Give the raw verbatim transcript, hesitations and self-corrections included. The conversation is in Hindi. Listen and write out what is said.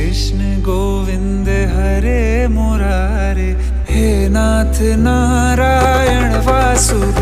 कृष्ण गोविंद हरे मुरारे, हे नाथ नारायण वासुदेव।